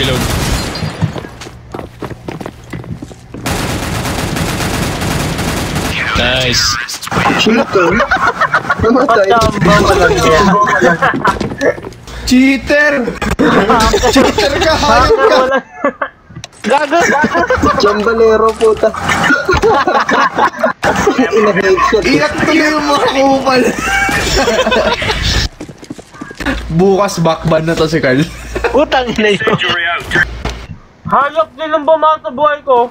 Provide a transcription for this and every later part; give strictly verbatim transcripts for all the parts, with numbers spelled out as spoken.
Reload. Nice. Cheater! Cheater ka! Hayop ka! Gago! Jambalero puta! Iyak tuloy yung mga kupal! Bukas backban na to si Carl. Utang ina yun! Hayop din ang bumato buhay ko!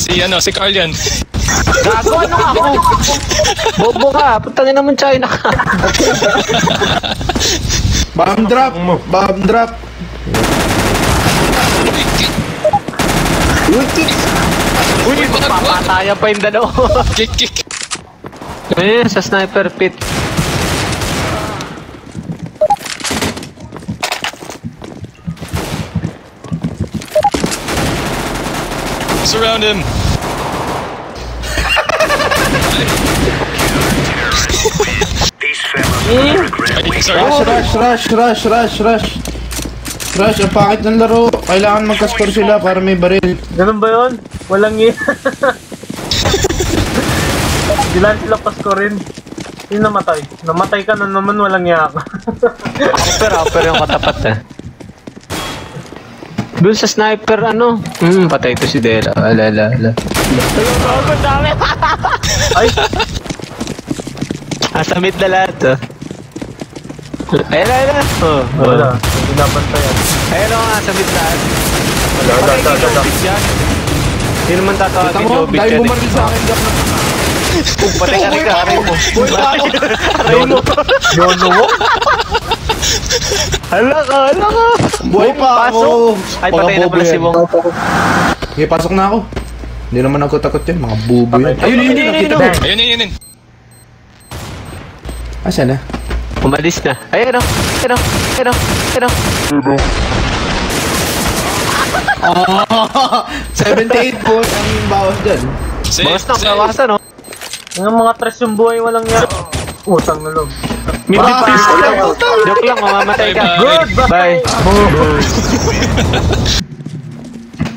Si ano, si Carl yan. Gago, ano ka po? Bobo ka, putangin naman China ka. Bomb drop! Bomb drop! Utik! Uy, papatayan pa yung dalawa. Kick, kick! Ayun, sa sniper pit. Surround him! Rush, rush, rush, rush, rush, rush. Rush, ang pangit ng laro. Kailangan magkaspor sila para may baril. Ganun ba yun? Walang yun. Dilan sila paskorin. Yung namatay. Namatay ka na naman, walang yak. Upper, upper yung katapat eh. Doon sa sniper, ano? Hmm, patay ito si Dela. Ala, ala, ala. Ay! Asamit na lahat, oh. Ayun, ayun, ayun. Oh, wala. Hindi dapat pa yan. Ayun, oh, asamit lahat. Wala, wala, wala, wala. Hindi naman tatawag ni Jobit yan. Dahil bumaril sa akin, Jack. Kung patay ka rin ka, aray mo. Aray mo. Dono mo? Hala ka, hala ka. Buhay pa ako. Ay, patay na pala si Bong. Okay, pasok na ako. Hindi naman ako takot yan, mga bubo yan. Ayun, ayun, ayun, ayun. Ayun, ayun, ayun. Asa na? Umalis na. Ayun, ayun, ayun, ayun, ayun. Ayun. Oh, seventy-eight po ang bawas dyan. Bawas na, bawasan, no? Ang mga tres yung buhay, walang yan. Utang na loob. Mimpi pa! Joke lang, mamamatay ka. Good! Bye!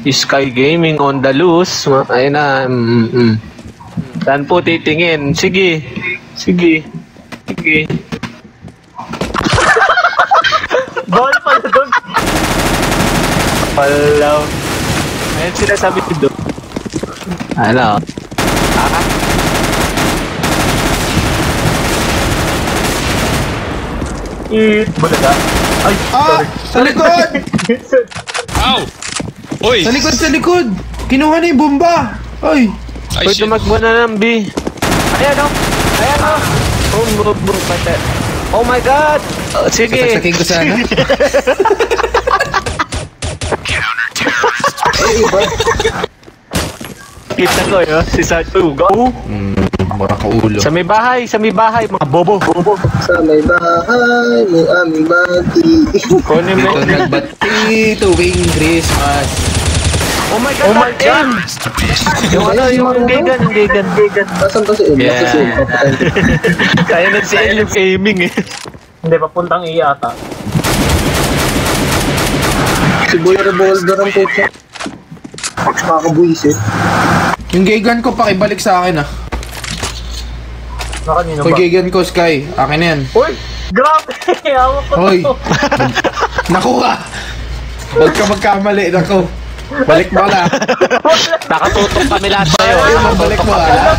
Sky Gaming on the loose. Ayun na. Saan po titingin? Sige. Sige. Sige. Ball pala doon. Palaw. Ngayon sila sabi doon. Ano? Ah? Eat. Bulaga. Ay! Ah! Sa likod! Ow! Uy! Sa likod, sa likod! Kinuha na yung bomba! Uy! Uy, tumagbo na ng B. Ayan o! Ayan o! Oh, bro, bro, pata. Oh my God! Oh, sige! Saksakin ko sana. Ay, iba. Kita ko yun, si Sato. Go! Hmm, mura ka ulo. Sa may bahay, sa may bahay, mga bobo. Bobo. Sa may bahay, may aming bati. Kunin mo. Dito nagbati tuwing Christmas. Oh my God! Oh my God! Yung ano, yung Gagan, yung Gagan, Gagan. Saan to si Aim? Saan to si Aim? Kaya na si Aim yung aiming eh. Hindi, papuntang E ata. Si Boy Revolver ang puto. Makakabuhis eh. Yung Gagan ko, pakibalik sa akin ah. Na kanino ba? Yung Gagan ko, Sky. Akin na yan. Uy! Grabe! Awa ko to! Naku ka! Huwag ka magkamali, naku. Balik mo na. Nakatutok kami lahat sa'yo. Balik mo ah.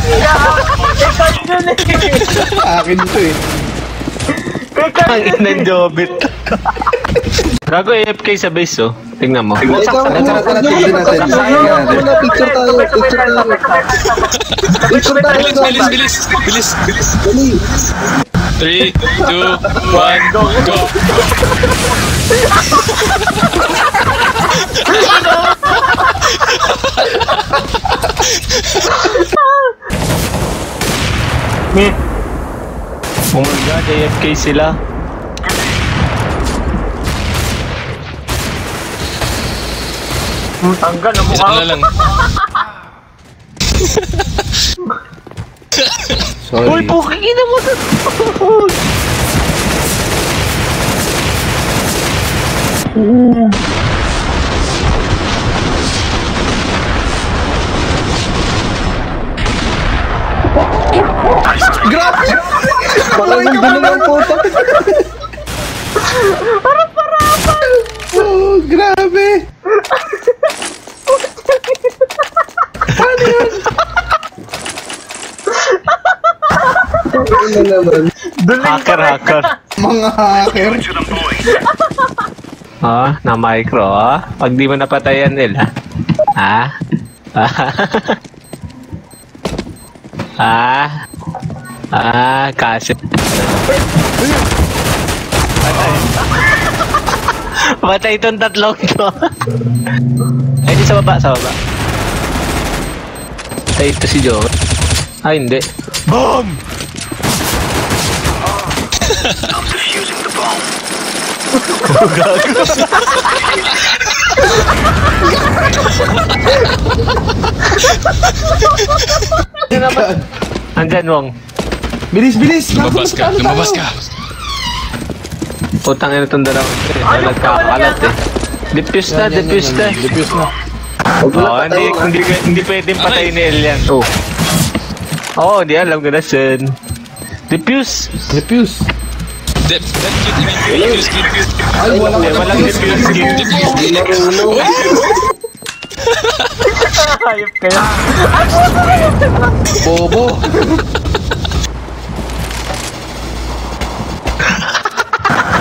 Akin ito eh. Akin ng Jobit. Gago A F K sa base oh. Tingnan mo. Ikaw na tara tingnan natin. Picture tayo. Picture tayo. Picture tayo. Bilis, bilis, bilis, bilis. three, two, one, go. Me. Oh my God, A F K sila. Tanggal na mukha. Sorry. Uy, puking ina mo sa Ooh. Grabe! Bakal ng dalawang puto. Harap-harapan! Oh, grabe! Paano yun? Ano naman? Hacker, hacker. Mga hacker. Oh, na-micro, oh. Pag di mo napatayan nila. Ah? Ah? Ah, kasi. Patay itong tatlong to. Ay, di sa baba, sa baba. Patay ito si Joe. Ah, hindi. Boom! I'm defusing the bomb. Oh, gagos. Andyan, Wong. Bilis, bilis! Lumabas ka, lumabas ka! Putang ina itong dalawa. Kalat ka, kalat eh. Diffuse na, diffuse na. Diffuse na. Oo, hindi pwedeng patayin ni Elian. Oo, hindi alam ko na siya. Diffuse! Diffuse! Diffuse! Ay, walang diffuse. Ayop kayo. Bobo!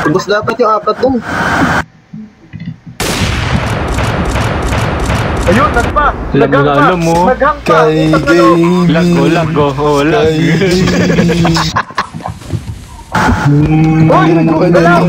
Ubus dapat yung apat doon. Ayun, nagpa! Lagang pa! Lagang pa! Lago, lago, lago! Uy! Galaw! Galaw!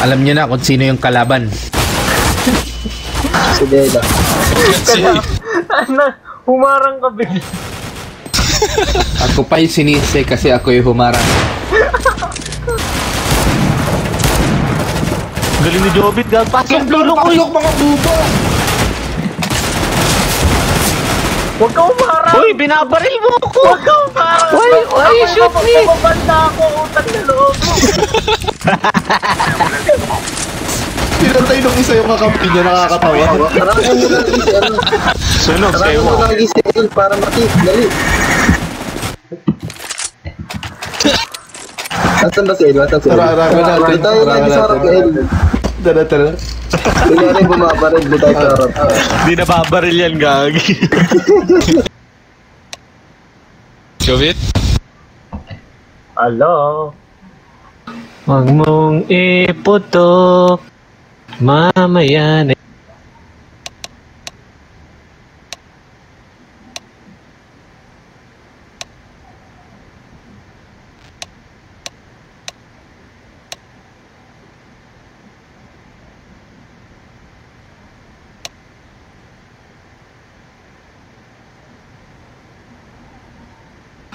Alam niyo na kung sino yung kalaban. Si Deda. Kaya, ano, humarang ka bigla. Ako pa yung sinise kasi ako yung humarang. Galing ni Jobit, gagpasok. Lulong ulok mga bubo! Huwag ka humarang! Uy, binabaril mo ako! Huwag ka humarang! Uy, uy, shoot me! Nababanda ako, utang na loob mo! Pinatay nung isa yung kakampi niya, nakakatawa. Karami mo lagi si ano. Sunog, kayo mo. Karami mo lagi si ano para matik, dali. Asan ba si El? Asan si El? Araga natin. Tayo na di sa harap ni El. Tara, tara. Hindi na rin bumabaril, di tayo sa harap. Di nababaril yan, gagi. Jovit? Hello? Huwag mong iputok, mamaya na.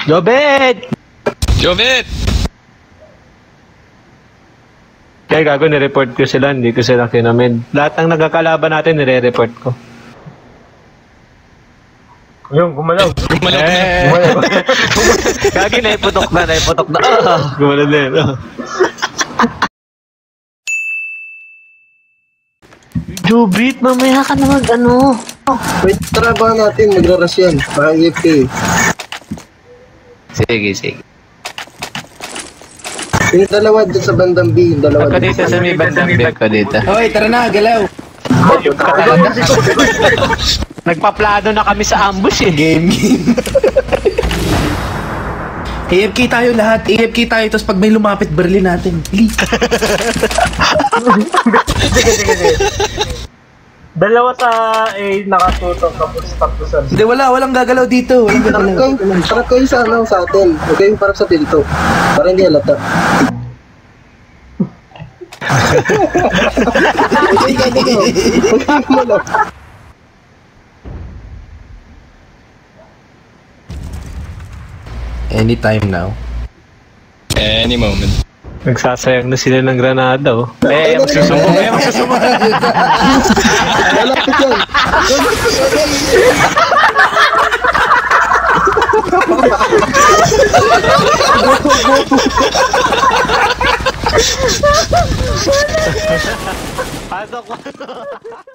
Jobit! Jobit! Kaya gago, nireport ko sila, hindi ko sila kinamed. Lahat ng nagkakalaban natin, nire-report ko. Yung, gumalaw. Gumalaw na. Gumalaw. Gagi, naiputok na, naiputok na. Gumalaw na yun. Jobit, mamaya ka na mag ano. Wait, tara ba natin, magraras yan. Parang E P. Sige, sige. Yung dalawa dito sa bandang B, yung dalawa dito. Ako dito sa may bandang B, ako dito. Hoy, tara na, galaw! Nagpaplano na kami sa ambush eh. Game, game. A F K tayo lahat, A F K tayo, tapos pag may lumapit, barlin natin. Sige, sige, sige. Dalawa sa A nakatutok tapos tapos sa B. Hindi, wala. Walang gagalaw dito. Walang gagalaw. Parang kayo sa ano, sa atin. Huwag kayong parang sa pinto. Parang hindi halata. Anytime now. Any moment. Nagsasayang na sila ng granada, oh. Eh, magsusumbong, eh, magsusumbong. Malapit yun. Pasok, pasok.